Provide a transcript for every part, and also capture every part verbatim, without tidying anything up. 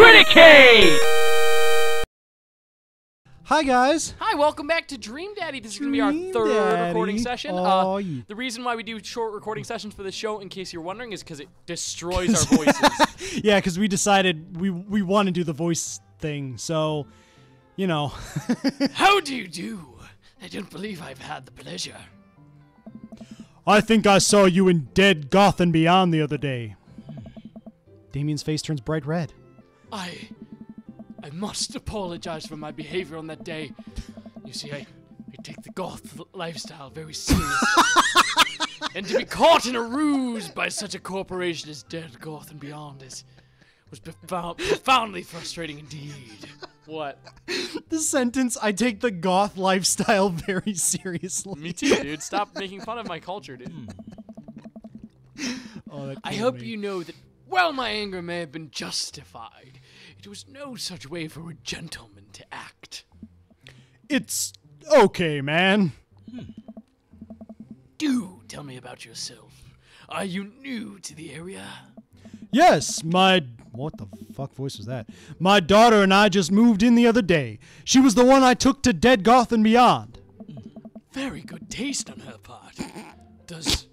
Criticade! Hi guys! Hi, welcome back to Dream Daddy. This Dream is going to be our third Daddy. recording session. Oh, uh, yeah. The reason why we do short recording sessions for this show, in case you're wondering, is because it destroys our voices. Yeah, because we decided we, we want to do the voice thing, so, you know. How do you do? I don't believe I've had the pleasure. I think I saw you in Dead Goth and Beyond the other day. Damien's face turns bright red. I... I must apologize for my behavior on that day. You see, I, I take the goth lifestyle very seriously. And to be caught in a ruse by such a corporation as Dead Goth and Beyond is was profound, profoundly frustrating indeed. What? The sentence, I take the goth lifestyle very seriously. Me too, dude. Stop making fun of my culture, dude. Oh, that I hope me. you know that while my anger may have been justified, it was no such way for a gentleman to act. It's okay, man. Hmm. Do tell me about yourself. Are you new to the area? Yes, my... What the fuck voice was that? My daughter and I just moved in the other day. She was the one I took to Dead Goth and Beyond. Very good taste on her part. Does...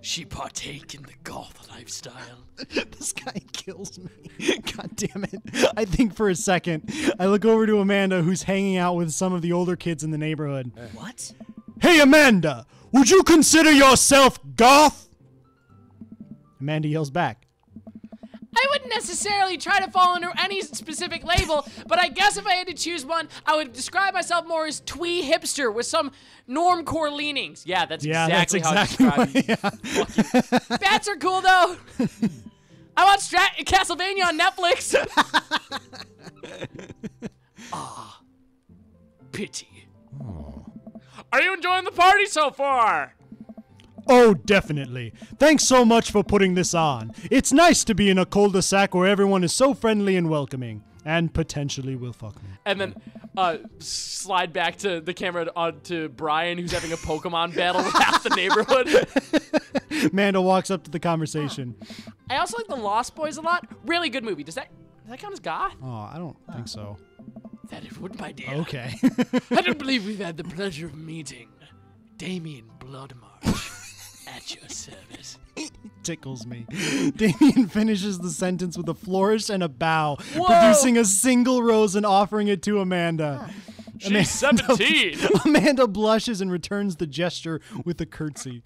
she partake in the goth lifestyle. This guy kills me. God damn it. I think for a second, I look over to Amanda, who's hanging out with some of the older kids in the neighborhood. Uh, what? Hey, Amanda, would you consider yourself goth? Amanda yells back. I wouldn't necessarily try to fall under any specific label, but I guess if I had to choose one, I would describe myself more as twee hipster with some normcore leanings. Yeah, that's yeah, exactly that's how exactly I describe you. Yeah. Bats are cool, though. I watched Castlevania on Netflix. Ah, pity. Oh. Are you enjoying the party so far? Oh, definitely. Thanks so much for putting this on. It's nice to be in a cul-de-sac where everyone is so friendly and welcoming, and potentially will fuck me. And then uh, slide back to the camera uh, to Brian, who's having a Pokemon battle with half the neighborhood. Manda walks up to the conversation. I also like The Lost Boys a lot. Really good movie. Does that, does that count as goth? Oh, I don't think so. That it would, my dear. Okay. I don't believe we've had the pleasure of meeting Damien Bloodmarch. At your service. Tickles me. Damien finishes the sentence with a flourish and a bow, Whoa. producing a single rose and offering it to Amanda. She's Amanda, seventeen! Amanda blushes and returns the gesture with a curtsy.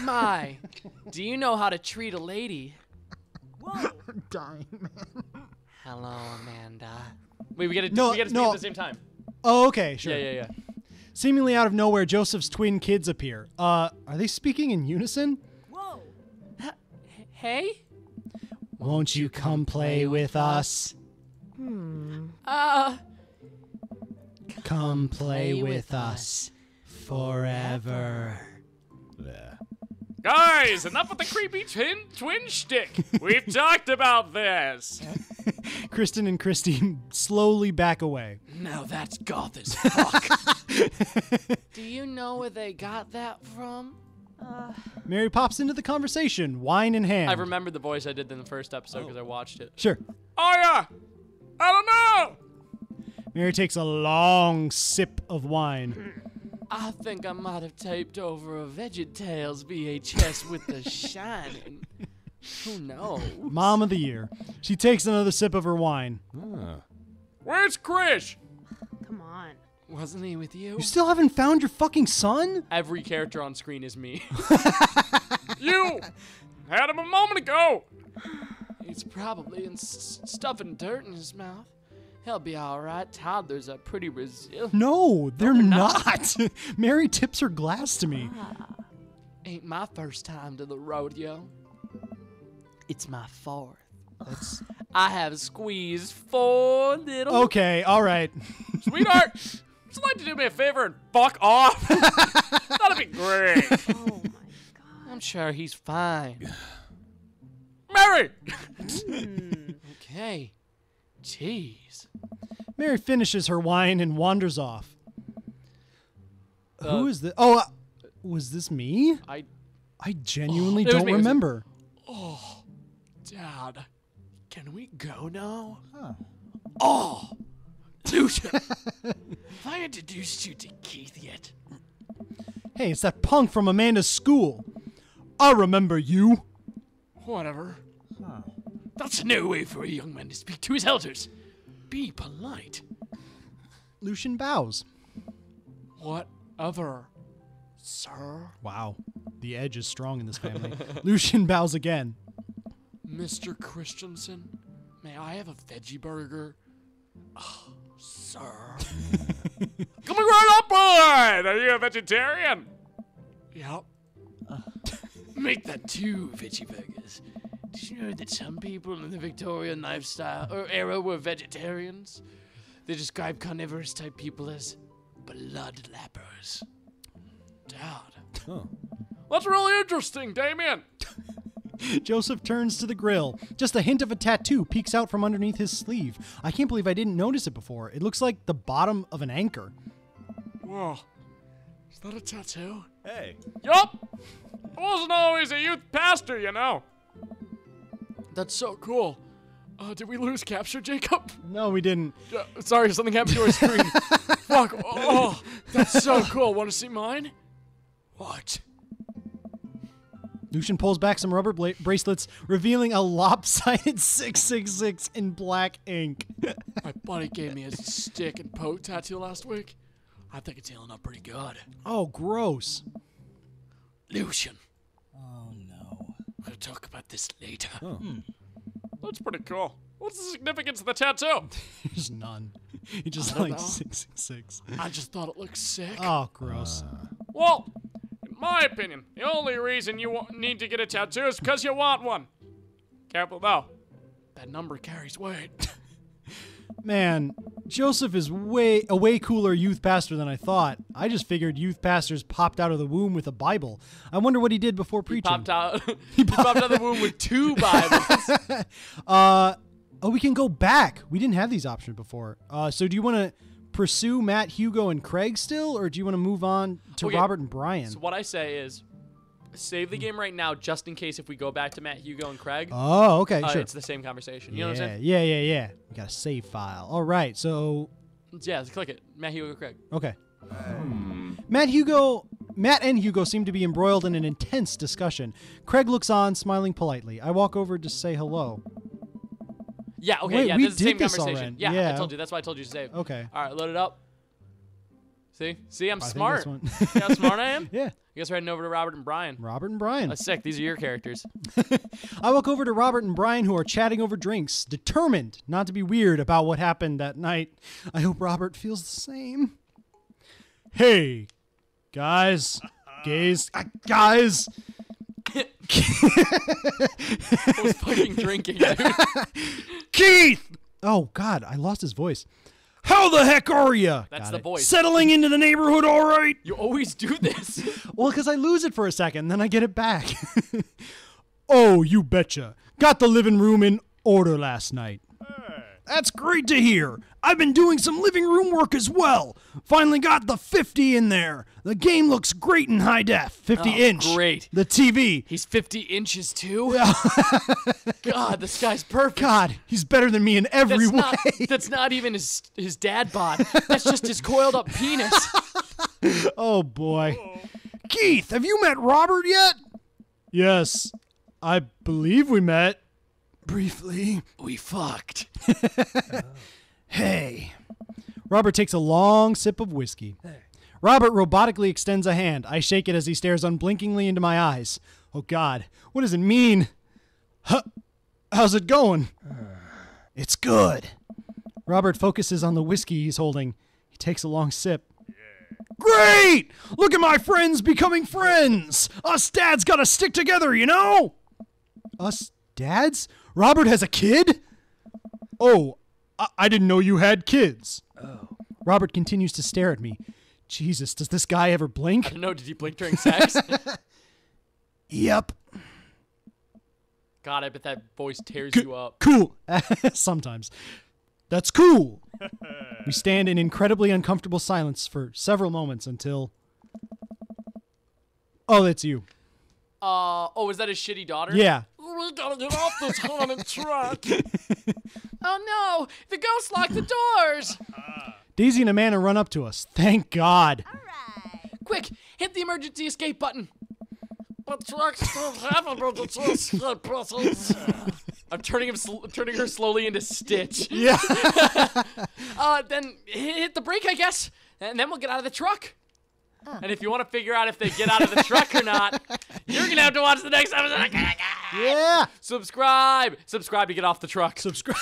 My, do you know how to treat a lady? Whoa! I'm dying, man. Hello, Amanda. Wait, we gotta, no, we gotta speak no. at the same time. Oh, okay, sure. Yeah, yeah, yeah. Seemingly out of nowhere, Joseph's twin kids appear. Uh, are they speaking in unison? Whoa! H hey? Won't you come play with us? Hmm. Uh... Come play with us. Forever. Yeah. Guys, enough with the creepy twin, twin shtick! We've talked about this! Kristen and Christine slowly back away. Now that's goth as fuck. Do you know where they got that from? Uh, Mary pops into the conversation, wine in hand. I remember the voice I did in the first episode because oh. I watched it. Sure. Oh, yeah. I don't know. Mary takes a long sip of wine. I think I might have taped over a VeggieTales V H S with The Shining. Who knows? Mom of the year. She takes another sip of her wine. Huh. Where's Krish? Come on. Wasn't he with you? You still haven't found your fucking son? Every character on screen is me. You had him a moment ago. He's probably in stuffing dirt in his mouth. He'll be all right. Toddlers are pretty resilient. No, they're, no, they're not. not. Mary tips her glass to me. Ah. Ain't my first time to the rodeo. It's my fourth. That's... I have squeezed four little... Okay, all right. Sweetheart, would you like to do me a favor and fuck off? That'd be great. Oh, my God. I'm sure he's fine. Mary! Mm, okay. Jeez. Mary finishes her wine and wanders off. Uh, Who is this? Oh, uh, was this me? I, I genuinely oh, don't remember. Oh. Dad, Can we go now? Huh. Oh! Lucia! Have I introduced you to Keith yet? Hey, it's that punk from Amanda's school. I remember you. Whatever. Huh. That's no way for a young man to speak to his elders. Be polite. Lucian bows. What other, sir? Wow. The edge is strong in this family. Lucian bows again. Mister Christensen, may I have a veggie burger? Oh, sir. Coming right up, boy! Are you a vegetarian? Yep. Uh. Make that two veggie burgers. Did you know that some people in the Victorian lifestyle or era were vegetarians? They describe carnivorous type people as blood lappers. Dad. Huh. That's really interesting, Damien. Joseph turns to the grill. Just a hint of a tattoo peeks out from underneath his sleeve. I can't believe I didn't notice it before. It looks like the bottom of an anchor. Whoa. Is that a tattoo? Hey. Yup. I wasn't always a youth pastor, you know. That's so cool. Uh, did we lose capture, Jacob? No, we didn't. Uh, sorry, something happened to our screen. Fuck. Oh, that's so cool. Want to see mine? What? Lucian pulls back some rubber bracelets, revealing a lopsided six six six in black ink. My buddy gave me a stick and poke tattoo last week. I think it's healing up pretty good. Oh, gross. Lucian. Oh, no. We'll talk about this later. Oh. Hmm. That's pretty cool. What's the significance of the tattoo? There's none. He just likes six six six. I just thought it looked sick. Oh, gross. Uh. Well, in my opinion, the only reason you need to get a tattoo is because you want one. Careful, though. That number carries weight. Man, Joseph is way a way cooler youth pastor than I thought. I just figured youth pastors popped out of the womb with a Bible. I wonder what he did before preaching. He popped out, he popped out of the womb with two Bibles. uh, oh, we can go back. We didn't have these options before. Uh, so do you want to pursue Matt, Hugo, and Craig still, or do you want to move on to okay. Robert and Brian? So what I say is save the game right now just in case if we go back to Matt, Hugo, and Craig. Oh, okay, uh, sure. It's the same conversation. You yeah, know what I'm saying? Yeah, yeah, yeah. We got a save file. All right, so... Yeah, let's click it. Matt, Hugo, Craig. Okay. Um. Matt, Hugo... Matt and Hugo seem to be embroiled in an intense discussion. Craig looks on, smiling politely. I walk over to say hello. Yeah, okay, Wait, yeah. We this is the same this conversation. Yeah, yeah, I told you. That's why I told you to save. Okay. All right, load it up. See? See, I'm I smart. See how smart I am? Yeah. You guys are heading over to Robert and Brian. Robert and Brian. That's sick. These are your characters. I walk over to Robert and Brian, who are chatting over drinks, determined not to be weird about what happened that night. I hope Robert feels the same. Hey, guys. Gays. Uh, guys. I was fucking drinking, dude. Keith! Oh, God. I lost his voice. How the heck are you? That's the voice. Settling into the neighborhood, all right? You always do this. Well, because I lose it for a second, then I get it back. Oh, you betcha. Got the living room in order last night. Hey. That's great to hear. I've been doing some living room work as well. Finally got the fifty in there. The game looks great in high def. fifty inch. Oh, great. The T V. He's fifty inches, too? God, this guy's perfect. God, he's better than me in every that's way. Not, that's not even his, his dad bod. That's just his coiled up penis. Oh, boy. Oh. Keith, have you met Robert yet? Yes. I believe we met. Briefly. We fucked. Oh. Hey. Robert takes a long sip of whiskey. Hey. Robert robotically extends a hand. I shake it as he stares unblinkingly into my eyes. Oh, God. What does it mean? Huh. How's it going? It's good. Robert focuses on the whiskey he's holding. He takes a long sip. Great! Look at my friends becoming friends! Us dads gotta stick together, you know? Us dads? Robert has a kid? Oh, I, I didn't know you had kids. Oh. Robert continues to stare at me. Jesus, does this guy ever blink? I don't know. Did he blink during sex? Yep. God, I bet that voice tears C you up. Cool. Sometimes. That's cool. We stand in incredibly uncomfortable silence for several moments until... Oh, that's you. Uh, oh, is that his shitty daughter? Yeah. we gotta get off this haunted truck. Oh no, the ghost locked the doors. Daisy and Amanda run up to us. Thank God. All right. Quick, hit the emergency escape button. But trucks don't have emergency escape buttons. I'm turning him, sl turning her slowly into Stitch. Yeah. uh, then hit the brake, I guess, and then we'll get out of the truck. Oh. And if you want to figure out if they get out of the truck or not, you're gonna have to watch the next episode. Yeah. Subscribe. Subscribe to get off the truck. Subscribe.